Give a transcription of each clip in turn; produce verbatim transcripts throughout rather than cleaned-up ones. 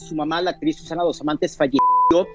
Su mamá, la actriz Susana Dosamantes, falleció.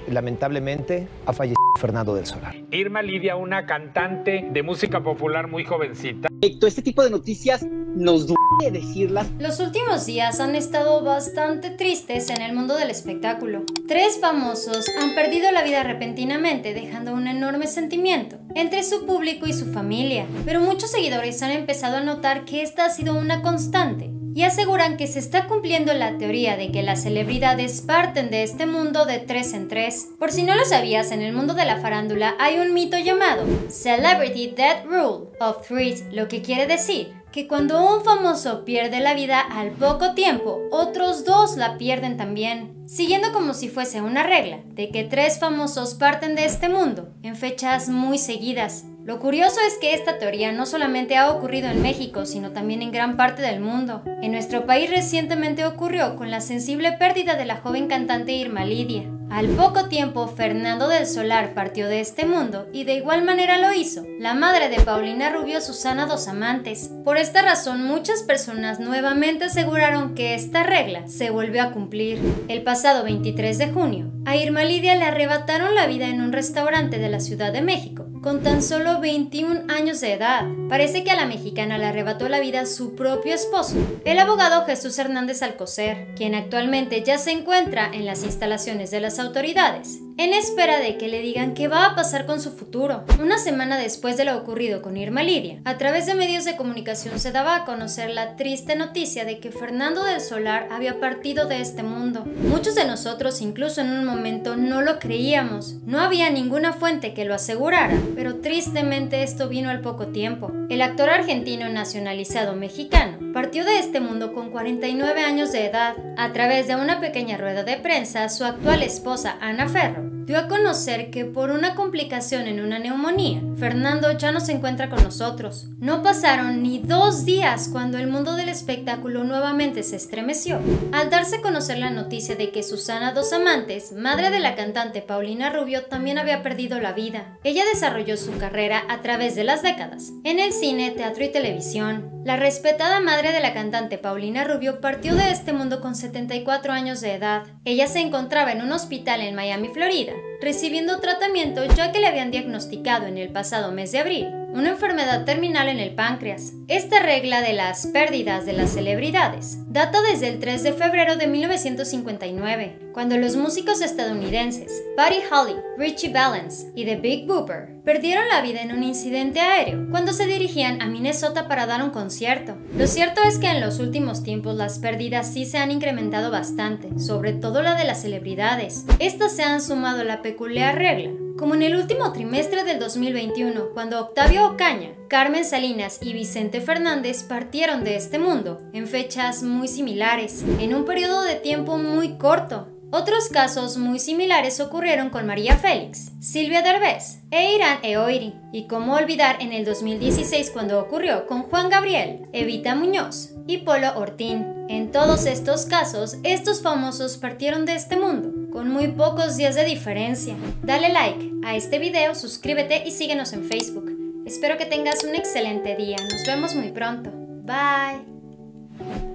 Lamentablemente ha fallecido Fernando del Solar. Yrma Lydya, una cantante de música popular muy jovencita. Este tipo de noticias nos duele decirlas. Los últimos días han estado bastante tristes en el mundo del espectáculo. Tres famosos han perdido la vida repentinamente, dejando un enorme sentimiento entre su público y su familia. Pero muchos seguidores han empezado a notar que esta ha sido una constante y aseguran que se está cumpliendo la teoría de que las celebridades parten de este mundo de tres en tres. Por si no lo sabías, en el mundo de la farándula hay un mito llamado Celebrity Death Rule of Three, lo que quiere decir que cuando un famoso pierde la vida al poco tiempo, otros dos la pierden también, siguiendo como si fuese una regla de que tres famosos parten de este mundo en fechas muy seguidas. Lo curioso es que esta teoría no solamente ha ocurrido en México, sino también en gran parte del mundo. En nuestro país recientemente ocurrió con la sensible pérdida de la joven cantante Yrma Lydya. Al poco tiempo, Fernando del Solar partió de este mundo y de igual manera lo hizo la madre de Paulina Rubio, Susana Dosamantes. Por esta razón, muchas personas nuevamente aseguraron que esta regla se volvió a cumplir. El pasado veintitrés de junio, a Yrma Lydya le arrebataron la vida en un restaurante de la Ciudad de México, con tan solo veintiún años de edad. Parece que a la mexicana le arrebató la vida su propio esposo, el abogado Jesús Hernández Alcocer, quien actualmente ya se encuentra en las instalaciones de las autoridades, en espera de que le digan qué va a pasar con su futuro. Una semana después de lo ocurrido con Yrma Lydya, a través de medios de comunicación se daba a conocer la triste noticia de que Fernando del Solar había partido de este mundo. Muchos de nosotros, incluso en un momento, no lo creíamos. No había ninguna fuente que lo asegurara, pero tristemente esto vino al poco tiempo. El actor argentino nacionalizado mexicano partió de este mundo con cuarenta y nueve años de edad. A través de una pequeña rueda de prensa, su actual esposa, Ana Ferro, dio a conocer que por una complicación en una neumonía, Fernando ya no se encuentra con nosotros. No pasaron ni dos días cuando el mundo del espectáculo nuevamente se estremeció al darse a conocer la noticia de que Susana Dosamantes, madre de la cantante Paulina Rubio, también había perdido la vida. Ella desarrolló su carrera a través de las décadas en el cine, teatro y televisión. La respetada madre de la cantante Paulina Rubio partió de este mundo con setenta y cuatro años de edad. Ella se encontraba en un hospital en Miami, Florida, recibiendo tratamiento ya que le habían diagnosticado en el pasado mes de abril una enfermedad terminal en el páncreas. Esta regla de las pérdidas de las celebridades data desde el tres de febrero de mil novecientos cincuenta y nueve, cuando los músicos estadounidenses Buddy Holly, Richie Valens y The Big Bopper perdieron la vida en un incidente aéreo cuando se dirigían a Minnesota para dar un concierto. Lo cierto es que en los últimos tiempos las pérdidas sí se han incrementado bastante, sobre todo la de las celebridades. Estas se han sumado a la peculiar regla, como en el último trimestre del dos mil veintiuno, cuando Octavio Ocaña, Carmen Salinas y Vicente Fernández partieron de este mundo en fechas muy similares, en un periodo de tiempo muy corto. Otros casos muy similares ocurrieron con María Félix, Silvia Derbez e Irán Eoiri. Y cómo olvidar en el dos mil dieciséis cuando ocurrió con Juan Gabriel, Evita Muñoz y Polo Ortín. En todos estos casos, estos famosos partieron de este mundo con muy pocos días de diferencia. Dale like a este video, suscríbete y síguenos en Facebook. Espero que tengas un excelente día. Nos vemos muy pronto. Bye.